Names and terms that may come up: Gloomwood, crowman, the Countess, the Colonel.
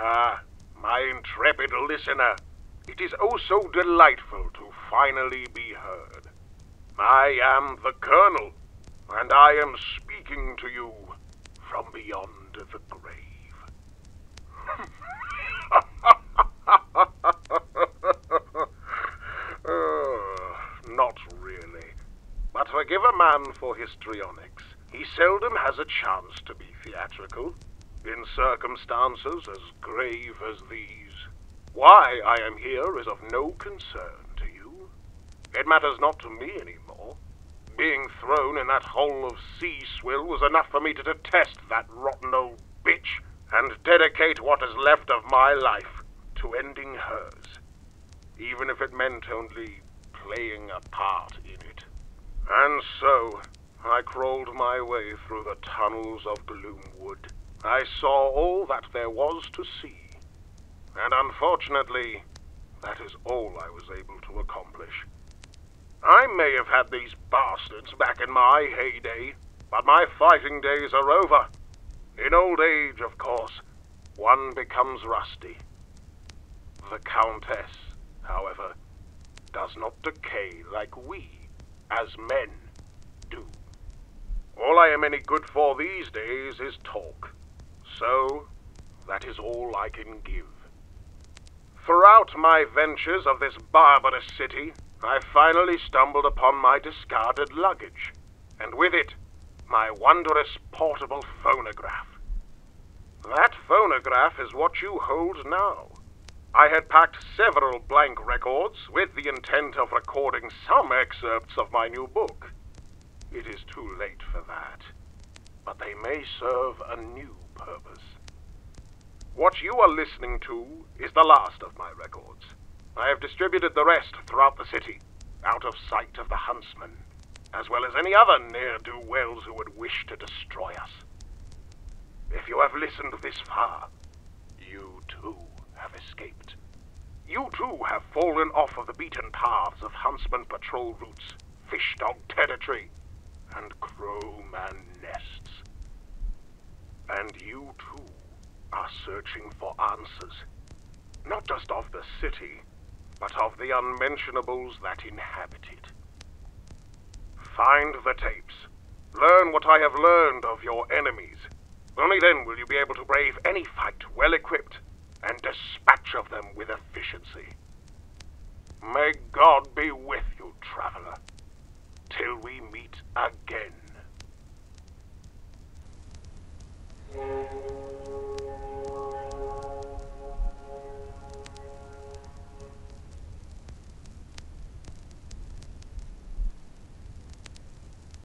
Ah, my intrepid listener, it is oh so delightful to finally be heard. I am the Colonel, and I am speaking to you from beyond the grave. Not really. But forgive a man for histrionics. He seldom has a chance to be theatrical. In circumstances as grave as these, why I am here is of no concern to you. It matters not to me anymore. Being thrown in that hole of sea swill was enough for me to detest that rotten old bitch and dedicate what is left of my life to ending hers, even if it meant only playing a part in it. And so, I crawled my way through the tunnels of Gloomwood. I saw all that there was to see, and unfortunately, that is all I was able to accomplish. I may have had these bastards back in my heyday, but my fighting days are over. In old age, of course, one becomes rusty. The Countess, however, does not decay like we, as men, do. All I am any good for these days is talk. So, that is all I can give. Throughout my ventures of this barbarous city, I finally stumbled upon my discarded luggage, and with it, my wondrous portable phonograph. That phonograph is what you hold now. I had packed several blank records with the intent of recording some excerpts of my new book. It is too late for that, but they may serve a new purpose. What you are listening to is the last of my records. I have distributed the rest throughout the city, out of sight of the huntsman, as well as any other ne'er-do-wells who would wish to destroy us. If you have listened this far, you too have escaped. You too have fallen off of the beaten paths of huntsman patrol routes, fish-dog territory, and crowman nests. And you, too, are searching for answers, not just of the city, but of the unmentionables that inhabit it. Find the tapes. Learn what I have learned of your enemies. Only then will you be able to brave any fight well-equipped and dispatch of them with efficiency. May God be with you, traveler, till we meet again.